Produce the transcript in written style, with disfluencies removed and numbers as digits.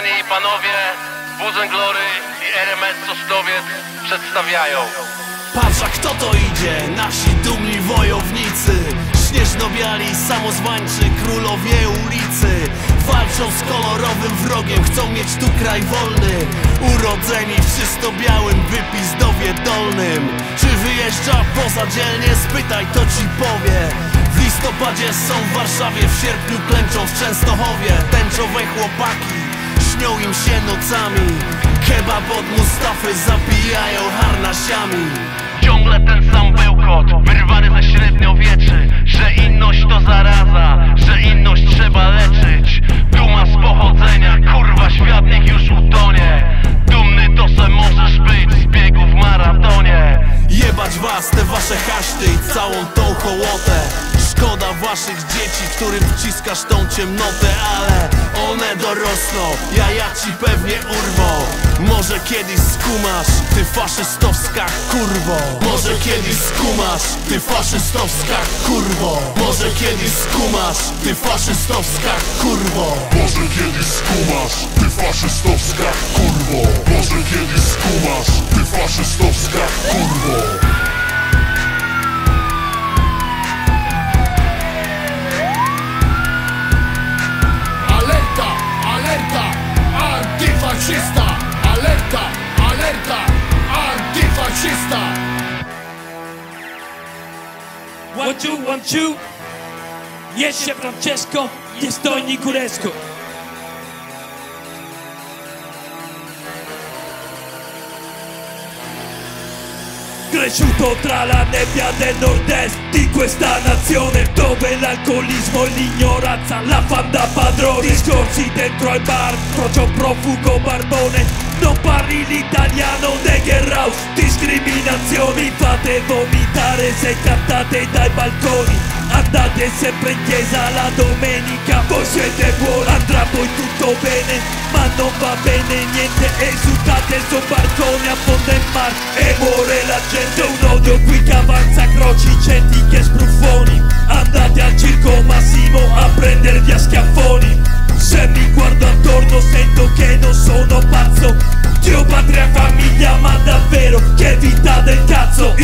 Panie i panowie, Wózę Glory i RMS Sosnowiec przedstawiają Patrzaj kto to idzie, nasi dumni wojownicy, Śnieżnowiali, samozwańczy, królowie ulicy. Walczą z kolorowym wrogiem, chcą mieć tu kraj wolny. Urodzeni w czysto białym wypizdowie dolnym. Czy wyjeżdża poza dzielnie? Spytaj, to ci powie. W listopadzie są w Warszawie, w sierpniu klęczą w Częstochowie. Tęczowe chłopaki, śnią im się nocami. Kebab od Mustafy zabijają harnasiami. Ciągle ten sam bełkot, wyrwany ze średniowieczy, że inność to zaraza, że inność trzeba leczyć. Duma z pochodzenia, kurwa świat niech już utonie. Dumny to se możesz być z biegu w maratonie. Jebać was, te wasze haszty i całą tą hołotę. Szkoda waszych dzieci, którym wciskasz tą ciemnotę, ale one dorosną, jaja ci pewnie urwą. Może kiedyś skumasz, ty faszystowska kurwo. Może kiedyś skumasz, ty faszystowska kurwo. Może kiedyś skumasz, ty faszystowska kurwo. Może kiedyś skumasz, ty faszystowska kurwo. Może kiedyś skumasz, ty faszystowska kurwo. What you want you? Jest Chef Francesco, jest to Nikulesko. Cresciuto tra la nebbia del nord-est di questa nazione, dove l'alcolismo e l'ignoranza la fan da padrone. Discorsi dentro al bar, c'è un profugo barbone, non parli l'italiano, Neger House, discriminazioni. Fate vomitare se cantate dai balconi, andate sempre in chiesa la domenica, voi siete buoni, andrà poi tutto bene, ma non va bene niente. Esultate sul balcone, affonda il mar e muore la gente. Un odio qui che avanza, croci, centi che spruffoni, andate al circo Massimo a prendervi a schiaffoni. Se mi guardo attorno sento che non sono pazzo, Dio, patria, famiglia, ma davvero che vita del cazzo.